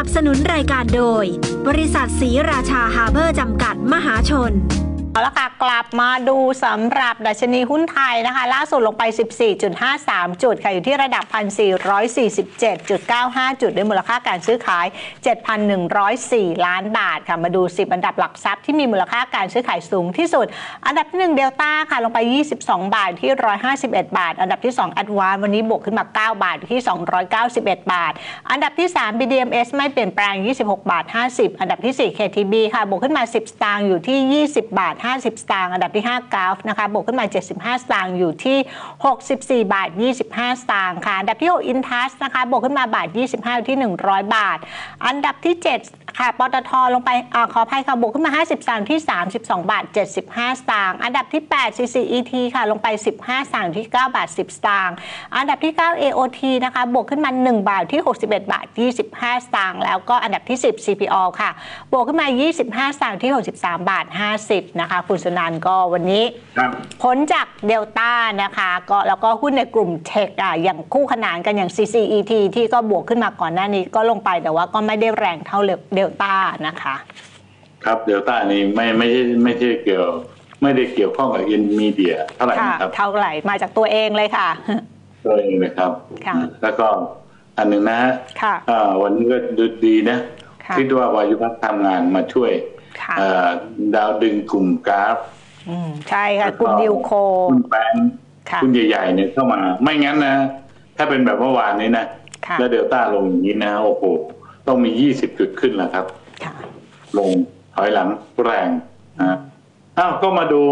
นับสนุนรายการโดยบริษัทศรีราชาฮาร์เบอร์จำกัดมหาชนเอาละค่ะกลับมาดูสำหรับดัชนีหุ้นไทยนะคะล่าสุดลงไป 14.53 จุดค่ะอยู่ที่ระดับ 1,447.95 จุดด้วยมูลค่าการซื้อขาย 7,104 ล้านบาทค่ะมาดู10อันดับหลักทรัพย์ที่มีมูลค่าการซื้อขายสูงที่สุดอันดับที่1 Delta ค่ะลงไป22บาทที่151บาทอันดับที่2 Advance วันนี้บวกขึ้นมา9บาทที่291บาทอันดับที่3 BDMS ไม่เปลี่ยนแปลง26บาท50อันดับที่4 KTB ค่ะบวกขึ้นมา10สตางค์อยู่ที่20บาท50 สตางค์อันดับที่5กราฟนะคะบวกขึ้นมา75สตางค์อยู่ที่64บาท25สตางค์ค่ะอันดับที่6อินทัสนะคะบวกขึ้นมาบาท25อยู่ที่100บาทอันดับที่7ค่ะปตทลงไปขออภัยค่ะบวกขึ้นมา50สตางค์ที่32บาท75สตางค์อันดับที่8 CCET ค่ะลงไป15สตางค์ที่9บาท10สตางค์อันดับที่9 AOT นะคะบวกขึ้นมา1บาทที่61บาท25สตางค์แล้วก็อันดับที่10 CPR ค่ะบวกขึ้นมา25สตางค์ที่63บาท50นะคะคุณสุนันท์ก็วันนี้พ้นจากเดลต้านะคะก็แล้วก็หุ้นในกลุ่มเทคอย่างคู่ขนานกันอย่าง CCET ที่ก็บวกขึ้นมาก่อนหน้านี้ก็ลงไปแต่ว่าก็ไม่ได้แรงเท่าเดลต้านะคะครับเดลต้านี้ไม่ใช่เกี่ยวไม่ได้เกี่ยวข้องกับอินมีเดียเท่าไหร่นะครับเท่าไหร่มาจากตัวเองเลยค่ะตัวเองเลยครับแล้วก็อันหนึ่งนะฮะวันนี้ก็ดูดีนะคิดว่าวายุพัฒน์ทำงานมาช่วยดาวดึงกลุ่มกราฟใช่ค่ะกลุ่มดิวโคคุณแบงค์คุณใหญ่ๆเนี่ยเข้ามาไม่งั้นนะถ้าเป็นแบบเมื่อวานนี้นะแล้วเดลต้าลงอย่างนี้นะโอ้โหต้องมี20จุดขึ้นแล้วครับลงถอยหลังแรงนะอ้าวก็มาดู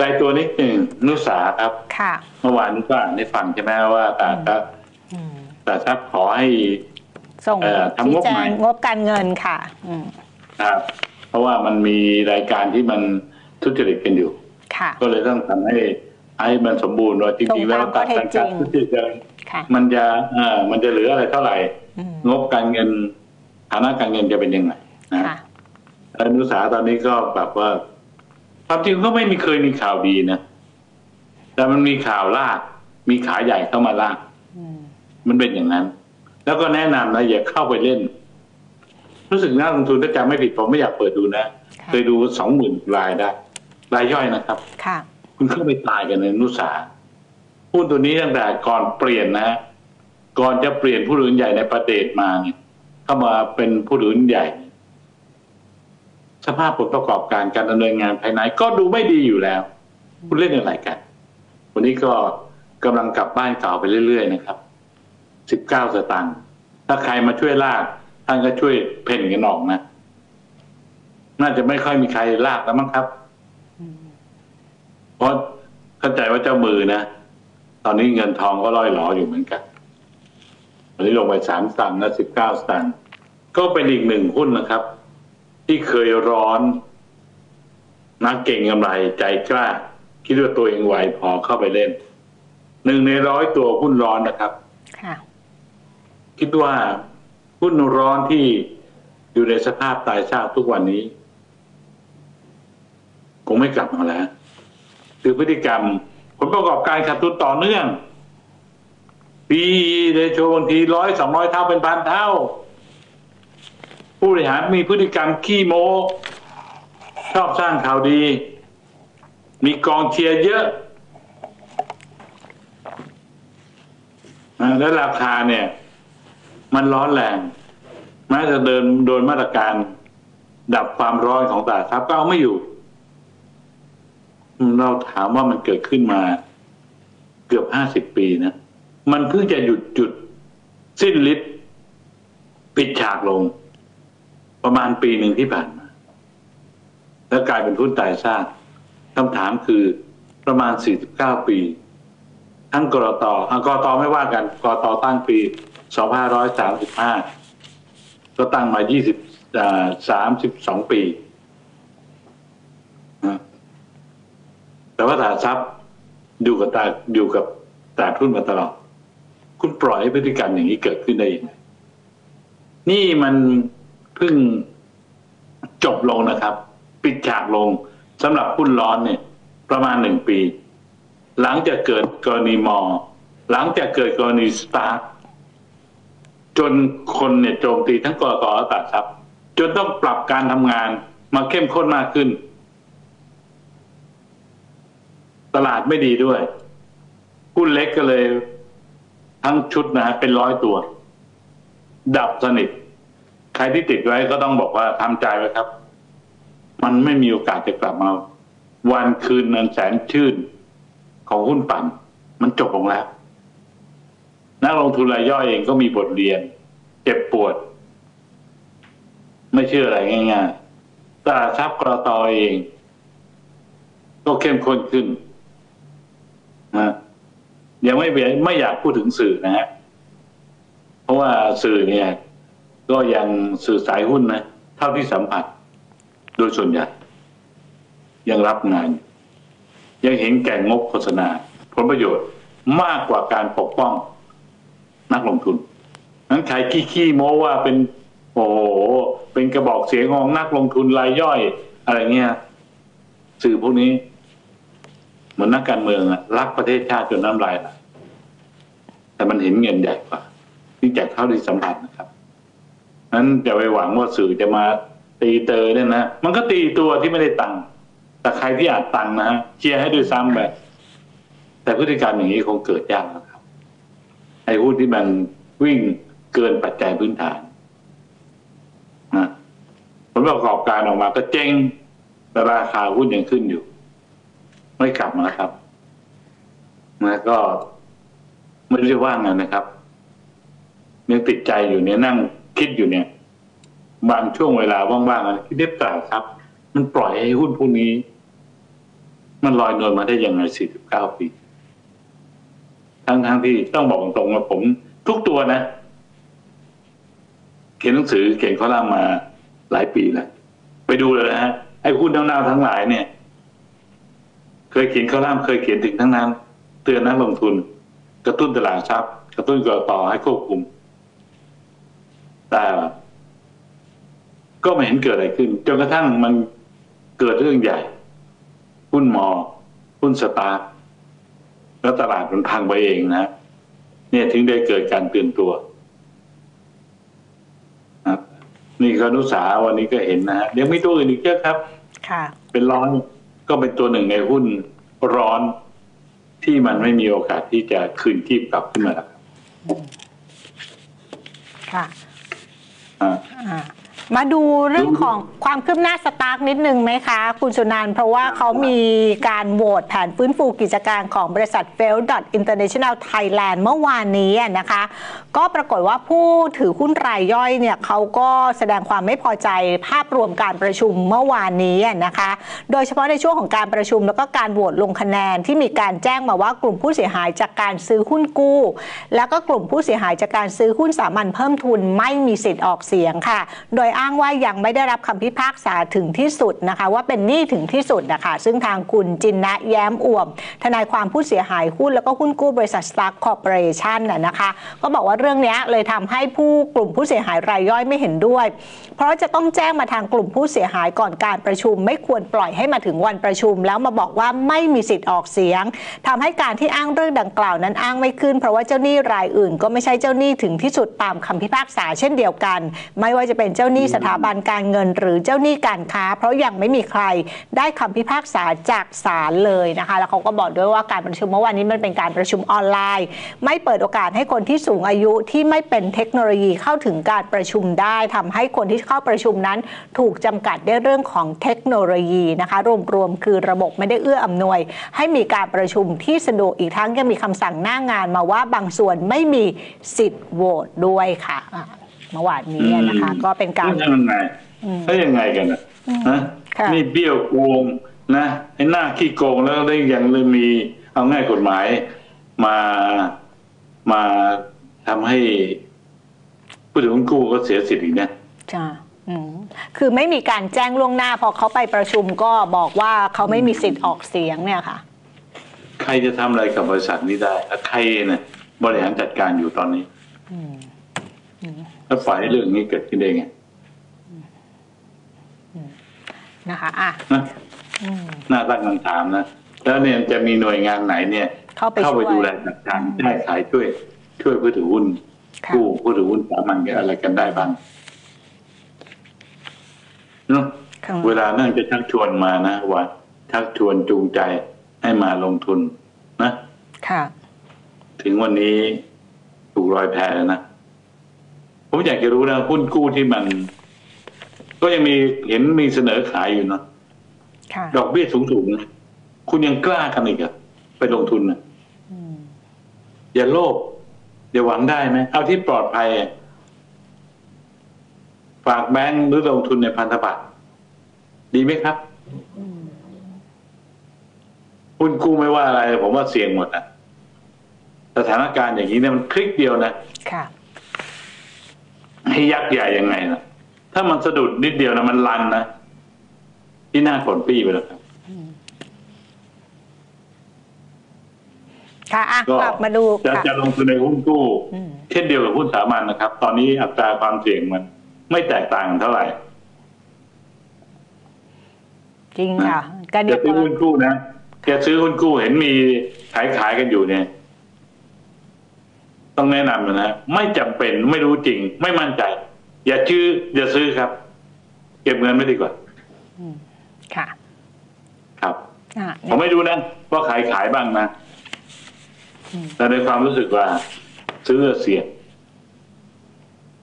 รายตัวนิดหนึ่งนุสาครับเมื่อวานนี้ก็ได้ฟังใช่ไหมว่าแต่ทรัพย์ขอให้ส่งทำงบการเงินค่ะครับเพราะว่ามันมีรายการที่มันทุจริตกันอยู่ก็เลยต้องทำให้มันสมบูรณ์ว่าจริงๆแล้วตัดการทุจริตมันจะเหลืออะไรเท่าไหร่งบการเงินฐานะการเงินจะเป็นยังไงนะอนุสาตอนนี้ก็แบบว่าความจริงก็ไม่เคยมีข่าวดีนะแต่มันมีข่าวลากมีขาใหญ่เข้ามาลากมันเป็นอย่างนั้นแล้วก็แนะนำนะอย่าเข้าไปเล่นรู้สึกน่าลงทุนถ้าจำไม่ผิดผมไม่อยากเปิดดูนะเคยดู 20,000 รายได้รายย่อยนะครับคุณเข้าไปตายกันในนุสาหุ้นตัวนี้ตั้งแต่ก่อนเปลี่ยนนะก่อนจะเปลี่ยนผู้ถือใหญ่ในประเทศมาเนี่ยเข้ามาเป็นผู้ถือใหญ่สภาพผลประกอบการการดำเนินงานภายในก็ดูไม่ดีอยู่แล้วคุณเล่นอะไรกันวันนี้ก็กำลังกลับบ้านเก่าไปเรื่อยๆนะครับ19 สตางค์ถ้าใครมาช่วยลากท่านก็ช่วยเพ่นกันออกนะน่าจะไม่ค่อยมีใครลากแล้วมั้งครับเพราะเข้าใจว่าเจ้ามือนะตอนนี้เงินทองก็ร่อยหลออยู่เหมือนกันวันนี้ลงไป3สตางค์นะ19สตางค์ก็เป็นอีกหนึ่งหุ้นนะครับที่เคยร้อนนักเก่งกำไรใจกล้าคิดว่าตัวเองไหวพอเข้าไปเล่น1 ใน 100ตัวหุ้นร้อนนะครับคิดว่าหุ้นร้อนที่อยู่ในสภาพตายซากทุกวันนี้คงไม่กลับมาแล้วคือพฤติกรรมผลประกอบการขาดทุนต่อเนื่องปีในโชว์บางที100-200เท่าเป็นพันเท่าผู้บริหารมีพฤติกรรมขี้โม้ชอบสร้างข่าวดีมีกองเชียร์เยอะและราคาเนี่ยมันร้อนแรงแม้จะเดินโดนมาตรการดับความร้อนของตลาดทรัพย์ก็เอาไม่อยู่เราถามว่ามันเกิดขึ้นมาเกือบ50ปีนะมันเพิ่งจะหยุดจุดสิ้นฤทธิ์ปิดฉากลงประมาณปีหนึ่งที่ผ่านมาแล้วกลายเป็นหุ้นตายซากคำถามคือประมาณ49ปีทั้งกตไม่ว่ากันกตตั้งปี2535ก็ตั้งมา32ปีแต่ว่าตลาดทรัพย์อยู่กับตลาดหุ้นมาตลอดคุณปล่อยให้พฤติกรรมอย่างนี้เกิดขึ้นได้ยังไงนี่มันเพิ่งจบลงนะครับปิดฉากลงสำหรับหุ้นร้อนเนี่ยประมาณ1ปีหลังจากเกิดกรณีหลังจากเกิดกรณีสตาร์ จนคนเนี่ยโจมตีทั้งกสศตัดครับจนต้องปรับการทำงานมาเข้มข้นมากขึ้นตลาดไม่ดีด้วยหุ้นเล็กก็เลยทั้งชุดนะฮะเป็น100 ตัวดับสนิทใครที่ติดไว้ก็ต้องบอกว่าทำใจไว้ครับมันไม่มีโอกาสจะกลับมาวันคืนเงินแสนชื่นของหุ้นปั่นมันจบลงแล้วนักลงทุนรายย่อยเองก็มีบทเรียนเจ็บปวดไม่เชื่ออะไรง่ายๆตลาดทรัพย์กสศเองก็เข้มข้นขึ้นนะยังไม่อยากพูดถึงสื่อนะฮะเพราะว่าสื่อเนี่ยก็ยังสื่อสายหุ้นนะเท่าที่สัมผัสโดยส่วนใหญ่ยังรับงานยังเห็นแก่งบโฆษณาผลประโยชน์มากกว่าการปกป้องนักลงทุนนั้นใครขี้โม้ว่าเป็นโอ้โหเป็นกระบอกเสียงของนักลงทุนรายย่อยอะไรเงี้ยสื่อพวกนี้เหมือนนักการเมืองอะรักประเทศชาติจนน้ำลายไหลแต่มันเห็นเงินใหญ่กว่าที่จากเท่าที่สัมผัสนะครับนั้นจะไปหวังว่าสื่อจะมาตีเตอเนี่ยนะมันก็ตีตัวที่ไม่ได้ตังค์แต่ใครที่อาจตังค์นะฮะเชียร์ให้ด้วยซ้ำไปแต่พฤติกรรมอย่างนี้คงเกิดยากนะครับไอ้หุ้นที่มันวิ่งเกินปัจจัยพื้นฐานนะผลประกอบการออกมาก็เจ๊งแต่ราคาหุ้นยังขึ้นอยู่ไม่กลับมาครับนะก็ไม่ได้ว่างกันนะครับยังติดใจอยู่เนี่ยนั่งคิดอยู่เนี่ยบางช่วงเวลาว่างๆนะคิดเรียบตลาดครับมันปล่อยให้หุ้นพวกนี้มันลอยนวลมาได้ยังไง49 ปีทั้งที่ต้องบอกตรงๆว่าผมทุกตัวนะเขียนหนังสือเขียนข้อร่ำมาหลายปีแล้วไปดูเลยนะฮะไอ้หุ้นเน่าๆทั้งหลายเนี่ยเคยเขียนข้อร่ำเคยเขียนถึงทั้งนั้นเตือนนักลงทุนกระตุ้นตลาดทรัพย์กระตุ้นกสศให้ควบคุมแต่ก็ไม่เห็นเกิดอะไรขึ้นจนกระทั่งมันเกิดเรื่องใหญ่หุ้นมอหุ้นสตาร์แล้วตลาดมันพังไปเองนะเนี่ยถึงได้เกิดการตื่นตัวครับนี่คณุสาวันนี้ก็เห็นนะฮะยังมีตัวอื่นอีกเยอะครับค่ะเป็นร้อนก็เป็นตัวหนึ่งในหุ้นร้อนที่มันไม่มีโอกาสที่จะคืนที่กลับขึ้นมาแล้วค่ะมาดูเรื่องของความคืบหน้าสตาร์กนิดนึงไหมคะคุณสุนันท์เพราะว่าเขามีการโหวตแผนฟื้นฟูกิจการของบริษัท Feld International Thailand เมื่อวานนี้นะคะก็ปรากฏว่าผู้ถือหุ้นรายย่อยเนี่ยเขาก็แสดงความไม่พอใจภาพรวมการประชุมเมื่อวานนี้นะคะโดยเฉพาะในช่วงของการประชุมแล้วก็การโหวตลงคะแนนที่มีการแจ้งมาว่ากลุ่มผู้เสียหายจากการซื้อหุ้นกู้แล้วก็กลุ่มผู้เสียหายจากการซื้อหุ้นสามัญเพิ่มทุนไม่มีสิทธิ์ออกเสียงค่ะโดยอ้างว่ายังไม่ได้รับคำพิพากษาถึงที่สุดนะคะว่าเป็นหนี้ถึงที่สุดนะคะซึ่งทางคุณจินนะแย้มอ่วมทนายความผู้เสียหายหุ้นแล้วก็หุ้นกู้บริษัทสตาร์คคอร์ปอเรชั่นนะคะก็บอกว่าเรื่องนี้เลยทำให้กลุ่มผู้เสียหายรายย่อยไม่เห็นด้วยเพราะจะต้องแจ้งมาทางกลุ่มผู้เสียหายก่อนการประชุมไม่ควรปล่อยให้มาถึงวันประชุมแล้วมาบอกว่าไม่มีสิทธิ์ออกเสียงทำให้การที่อ้างเรื่องดังกล่าวนั้นอ้างไม่ขึ้นเพราะว่าเจ้าหนี้รายอื่นก็ไม่ใช่เจ้าหนี้ถึงที่สุดตามคำพิพากษาเช่นเดียวกันไม่ว่าจะเป็นเจ้าหนี้สถาบันการเงินหรือเจ้าหนี้การค้าเพราะยังไม่มีใครได้คำพิพากษาจากศาลเลยนะคะแล้วเขาก็บอกด้วยว่าการประชุมเมื่อวานนี้มันเป็นการประชุมออนไลน์ไม่เปิดโอกาสให้คนที่สูงอายุที่ไม่เป็นเทคโนโลยีเข้าถึงการประชุมได้ทำให้คนที่เข้าประชุมนั้นถูกจำกัดด้วยเรื่องของเทคโนโลยีนะคะรวมคือระบบไม่ได้เอื้ออำนวยให้มีการประชุมที่สะดวกอีกทั้งยังมีคำสั่งหน้างานมาว่าบางส่วนไม่มีสิทธิ์โหวตด้วยค่ะเมื่อวานนี้นะคะก็เป็นการแล้วยังไงกันนะนี่เบี้ยวโกงนะไอ้หน้าขี้โกงแล้วได้ยังเลยมีเอาง่ายกฎหมายมาทำให้ผู้ถือหุ้นกู้ก็เสียสิทธิ์อีกนะคือไม่มีการแจ้งล่วงหน้าพอเขาไปประชุมก็บอกว่าเขาไม่มีสิทธิ์ออกเสียงเนี่ยค่ะใครจะทำอะไรกับบริษัทนี้ได้ใครเนี่ยบริหารจัดการอยู่ตอนนี้แล้วฝ่ายเรื่องนี้เกิดขึ้นได้ไงนะคะน่าตั้งคำถามนะแล้วเนี่ยจะมีหน่วยงานไหนเนี่ยเข้าไปดูแลจัดการแก้ไขช่วยผู้ถือหุ้น ผู้ถือหุ้นสามัญกันอะไรกันได้บ้างเนาะเวลานั่งจะชักชวนมานะว่าชักชวนจูงใจให้มาลงทุนนะค่ะถึงวันนี้ถูกรอยแพแล้วนะผมอยากจะรู้นะหุ้นกู้ที่มันก็ยังมีเห็นมีเสนอขายอยู่เนาะดอกเบี้ยสูงๆคุณยังกล้ากันอีกอะไปลงทุนนะอย่าโลภอย่าหวังได้ไหมเอาที่ปลอดภัยฝากแบงก์หรือลงทุนในพันธบัตรดีไหมครับหุ้นกู้ไม่ว่าอะไรผมว่าเสี่ยงหมดนะสถานการณ์อย่างนี้เนี่ยมันคลิกเดียวนะค่ะให้ยักษ์ใหญ่ยังไงนะถ้ามันสะดุดนิดเดียวนะมันลันนะที่หน้าฝนปี้ไปแล้วครับค่ะกลับมาดูจะลงทุนในหุ้นกู้เช่นเดียวกับหุ้นสามัญนะครับตอนนี้อัตราความเสี่ยงมันไม่แตกต่างเท่าไหร่จริงค่ะจะซื้อหุ้นกู้นะจะซื้อหุ้นกู้เห็นมีขายกันอยู่เนี่ยต้องแนะนำนะไม่จำเป็นไม่รู้จริงไม่มั่นใจอย่าซื้อครับเก็บเงินไม่ดีกว่าค่ะครับผมไม่ดูนะว่าขายบ้างนะแต่ในความรู้สึกว่าซื้อเสี่ยง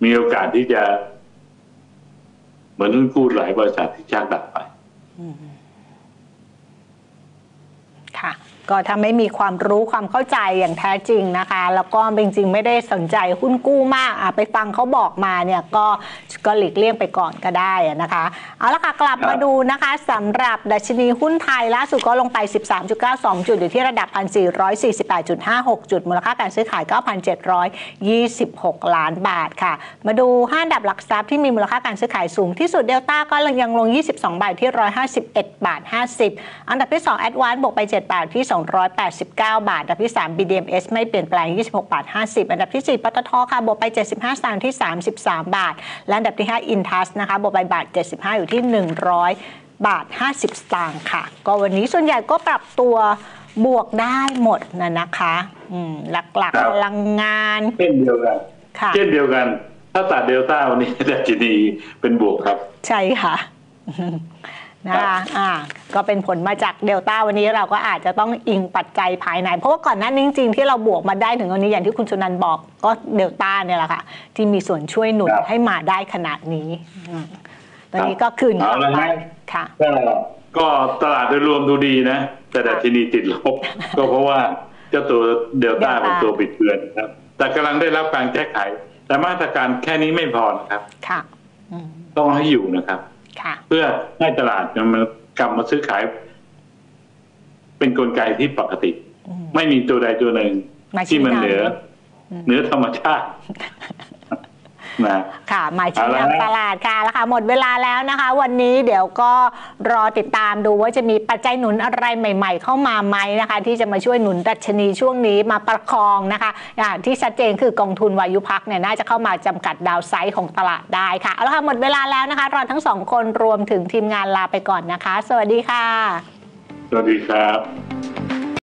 มีโอกาสที่จะเหมือนหุ้นกู้หลายบริษัทที่ชักดับไปค่ะก็ถ้าไม่มีความรู้ความเข้าใจอย่างแท้จริงนะคะแล้วก็จริงๆไม่ได้สนใจหุ้นกู้มากไปฟังเขาบอกมาเนี่ยก็หลีกเลี่ยงไปก่อนก็ได้นะคะเอาละค่ะกลับมาดูนะคะสำหรับดัชนีหุ้นไทยล่าสุดก็ลงไป 13.92 จุดอยู่ที่ระดับ 1,448.56 จุดมูลค่าการซื้อขาย 9,726 ล้านบาทค่ะมาดู5อันดับหลักทรัพย์ที่มีมูลค่าการซื้อขายสูงที่สุด Delta ก็ยังลง22บาทที่ 151.50 อันดับที่2 Advance บวกไป7บาทที่289 บาทอันดับที่3 BDMS ไม่เปลี่ยนแปลง 26.50 อันดับที่4ปตท.ค่ะบวกไป75สตางค์ที่33บาทและอันดับที่5 Intas นะคะบวกไป1.75อยู่ที่100.50 สตางค์ค่ะก็วันนี้ส่วนใหญ่ก็ปรับตัวบวกได้หมดนะคะหลักๆพลังงานเช่นเดียวกันถ้าตัดเดลต้าวันนี้ดัชนีเป็นบวกครับใช่ค่ะนะคะก็เป็นผลมาจากเดลต้าวันนี้เราก็อาจจะต้องอิงปัจจัยภายในเพราะว่าก่อนหน้านี้จริงๆที่เราบวกมาได้ถึงวันนี้อย่างที่คุณชนันบอกก็เดลต้าเนี่ยแหละค่ะที่มีส่วนช่วยหนุนให้มาได้ขนาดนี้ตอนนี้ก็คืนกลับไปค่ะก็ตลาดโดยรวมดูดีนะแต่ดัชนีติดลบก็เพราะว่าเจ้าตัวเดลต้าเป็นตัวปิดเบือนครับแต่กำลังได้รับการแก้ไขแต่มาตรการแค่นี้ไม่พอนะครับค่ะต้องให้อยู่นะครับเพื่อให้ตลาดมันกลับมาซื้อขายเป็นกลไกที่ปกติไม่มีตัวใดตัวหนึ่งที่มันเหนือธรรมชาติค่ะหมายถึงตลาดค่ะแล้วค่ะหมดเวลาแล้วนะคะวันนี้เดี๋ยวก็รอติดตามดูว่าจะมีปัจจัยหนุนอะไรใหม่ๆเข้ามาไหมนะคะที่จะมาช่วยหนุนดัชนีช่วงนี้มาประคองนะคะอย่างที่ชัดเจนคือกองทุนวายุพักเนี่ยน่าจะเข้ามาจำกัดดาวไซด์ของตลาดได้ค่ะเอาละค่ะหมดเวลาแล้วนะคะรอทั้งสองคนรวมถึงทีมงานลาไปก่อนนะคะสวัสดีค่ะสวัสดีครับ